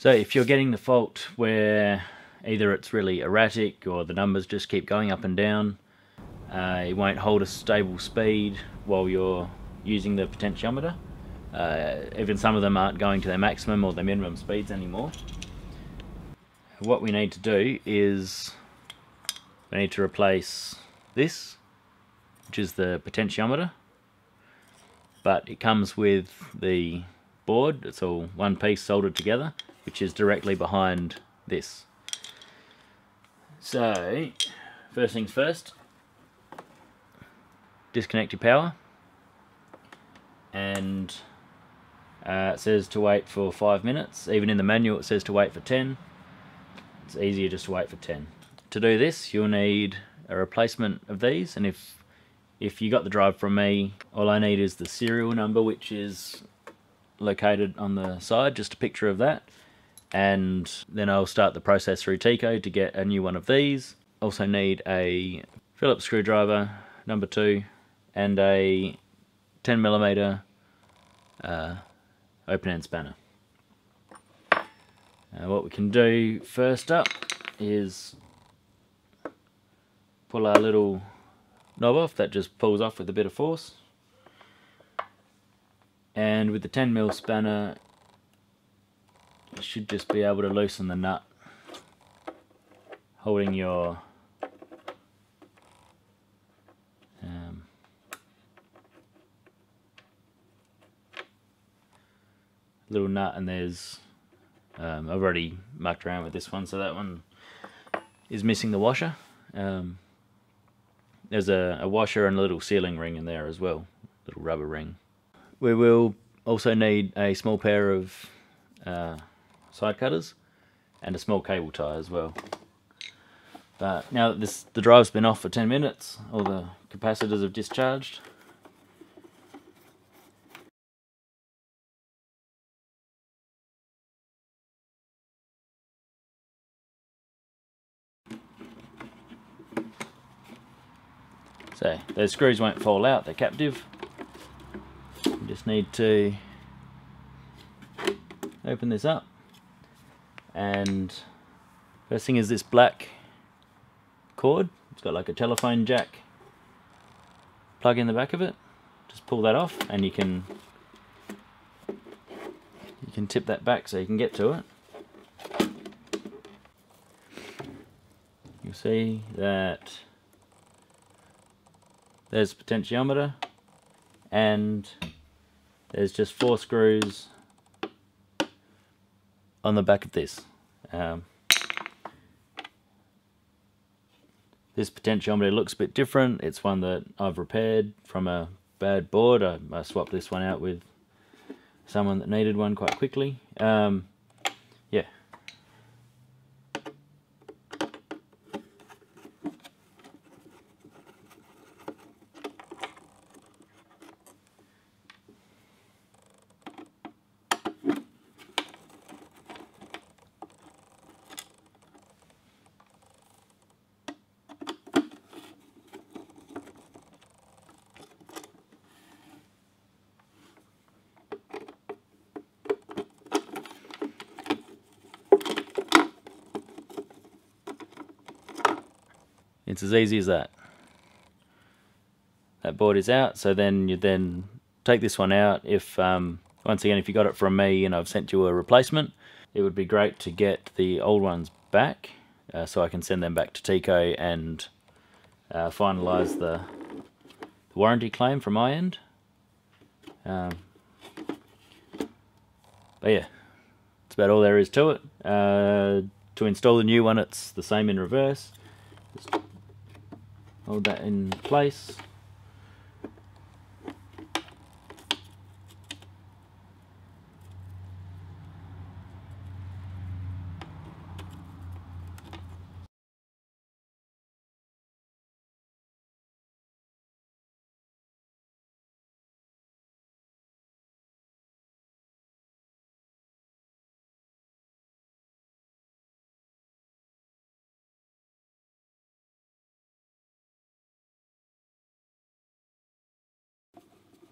So if you're getting the fault where either it's really erratic or the numbers just keep going up and down, it won't hold a stable speed while you're using the potentiometer. Even some of them aren't going to their maximum or their minimum speeds anymore. What we need to do is we need to replace this, which is the potentiometer, but it comes with the board. It's all one piece soldered together, which is directly behind this. So first things first, disconnect your power, and it says to wait for 5 minutes. Even in the manual it says to wait for 10. It's easier just to wait for 10. To do this you'll need a replacement of these, and if you got the drive from me, all I need is the serial number, which is located on the side, just a picture of that, and then I'll start the process through Tico to get a new one of these. Also need a Phillips screwdriver number 2 and a 10mm open end spanner. What we can do first up is pull our little knob off that just pulls off with a bit of force, and with the 10mm spanner you should just be able to loosen the nut holding your little nut, and there's I've already mucked around with this one, so that one is missing the washer. There's a washer and a little sealing ring in there as well, little rubber ring. We will also need a small pair of side cutters and a small cable tie as well. But now that the drive's been off for 10 minutes, all the capacitors have discharged. So those screws won't fall out, they're captive. You just need to open this up, and first thing is this black cord. It's got like a telephone jack plug in the back of it. Just pull that off and you can tip that back so you can get to it. You'll see that there's the potentiometer, and there's just 4 screws on the back of this. This potentiometer looks a bit different. It's one that I've repaired from a bad board. I swapped this one out with someone that needed one quite quickly. Yeah. It's as easy as that. That board is out, so then you then take this one out. If once again, if you got it from me and I've sent you a replacement, it would be great to get the old ones back, so I can send them back to Tico and finalise the warranty claim from my end. But yeah, that's about all there is to it. To install the new one, it's the same in reverse. Just hold that in place.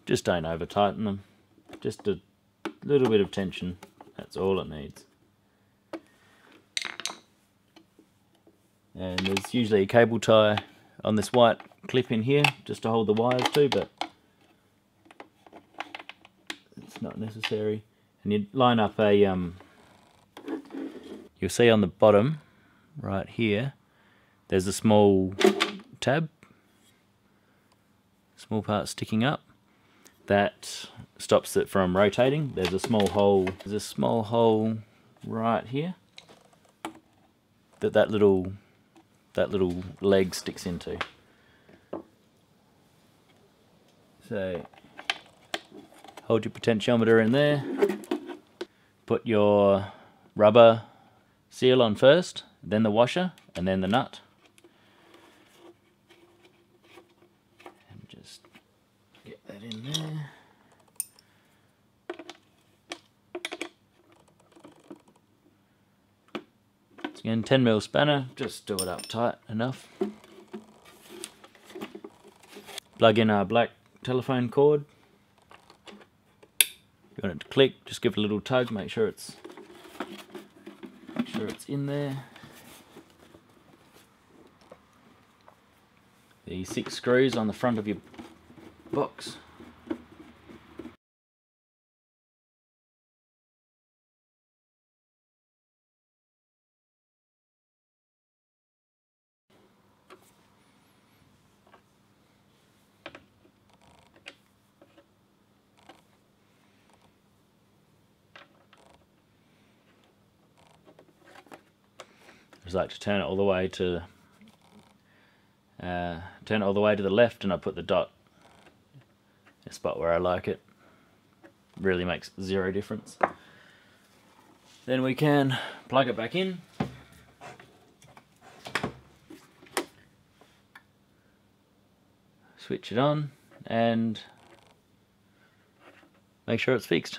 Just don't over tighten them. Just a little bit of tension. That's all it needs. And there's usually a cable tie on this white clip in here just to hold the wires to, but it's not necessary. And you line up a you'll see on the bottom right here there's a small tab, small part sticking up that stops it from rotating. There's a small hole, right here that that little leg sticks into. So hold your potentiometer in there, put your rubber seal on first, then the washer, and then the nut. And just get that in there. So again, 10mm spanner, just do it up tight enough. Plug in our black telephone cord. If you want it to click, just give it a little tug, make sure it's in there. The 6 screws on the front of your box. I like to turn it all the way to the left, and I put the dot in a spot where I like it. Really makes zero difference. Then we can plug it back in. Switch it on and make sure it's fixed.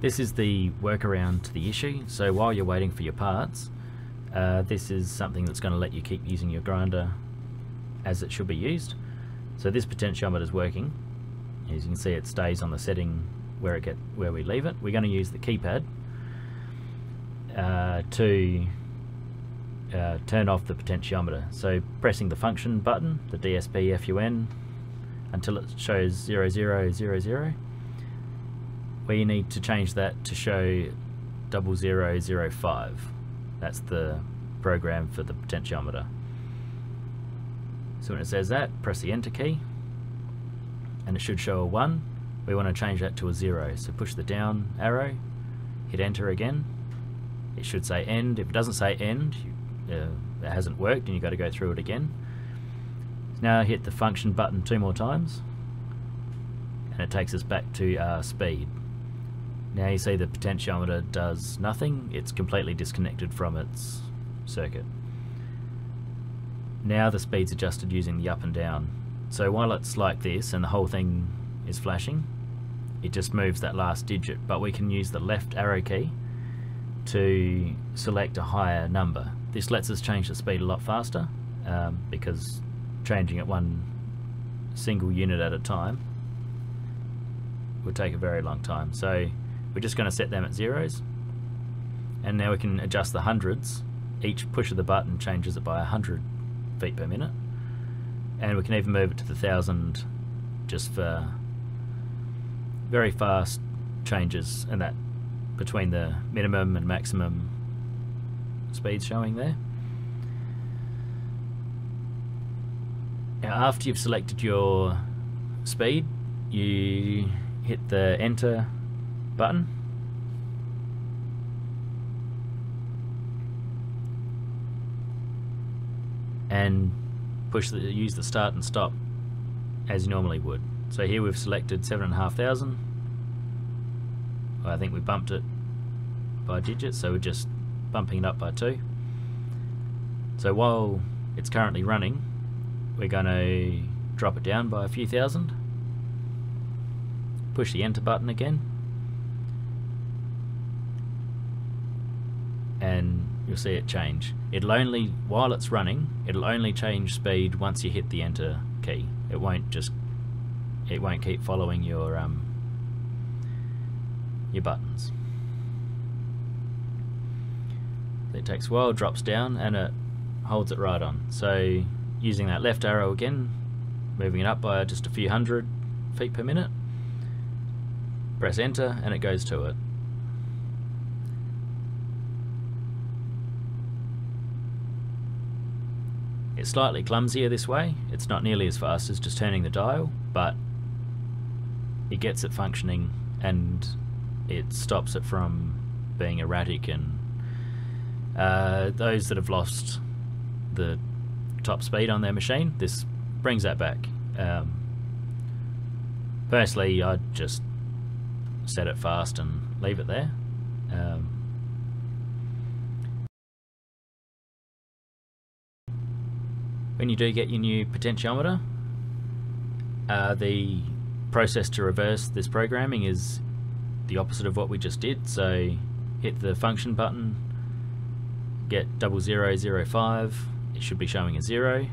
This is the workaround to the issue, so while you're waiting for your parts, this is something that's going to let you keep using your grinder as it should be used. So this potentiometer is working. As you can see, it stays on the setting where we leave it. We're going to use the keypad to turn off the potentiometer. So pressing the function button, the DSP FUN, until it shows 0000. We need to change that to show 0005. That's the program for the potentiometer. So when it says that, press the enter key and it should show a 1. We want to change that to a 0, so push the down arrow, hit enter again. It should say end. If it doesn't say end, it hasn't worked and you've got to go through it again. Now hit the function button 2 more times and it takes us back to our speed. Now you see the potentiometer does nothing, it's completely disconnected from its circuit. Now the speed's adjusted using the up and down. So while it's like this and the whole thing is flashing, it just moves that last digit, but we can use the left arrow key to select a higher number. This lets us change the speed a lot faster because changing it one single unit at a time would take a very long time. So we're just going to set them at zeros, and now we can adjust the hundreds. Each push of the button changes it by 100 feet per minute, and we can even move it to the 1000 just for very fast changes, and that between the minimum and maximum speeds showing there. Now after you've selected your speed, you hit the enter button and use the start and stop as you normally would. So here we've selected 7,500. I think we bumped it by digits, so we're just bumping it up by 2. So while it's currently running, we're going to drop it down by a few thousand. Push the enter button again and you'll see it change. It'll only, while it's running, it'll only change speed once you hit the enter key. It won't just, it won't keep following your buttons. it takes a while, drops down, and it holds it right on. So using that left arrow again, moving it up by just a few hundred feet per minute, press enter and it goes to it. It's slightly clumsier this way, it's not nearly as fast as just turning the dial, but it gets it functioning and it stops it from being erratic, and those that have lost the top speed on their machine, this brings that back. Personally, I just set it fast and leave it there. When you do get your new potentiometer, the process to reverse this programming is the opposite of what we just did. So hit the function button, get 0005, it should be showing a 0.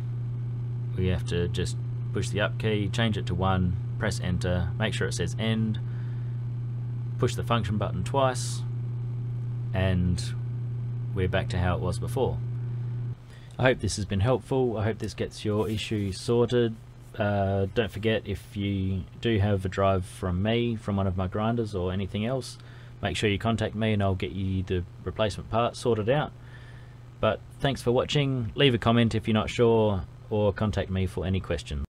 We have to just push the up key, change it to 1, press enter, make sure it says end, push the function button twice, and we're back to how it was before. I hope this has been helpful. I hope this gets your issue sorted. Don't forget, if you do have a drive from me, from one of my grinders or anything else, make sure you contact me and I'll get you the replacement part sorted out. But thanks for watching. Leave a comment if you're not sure, or contact me for any questions.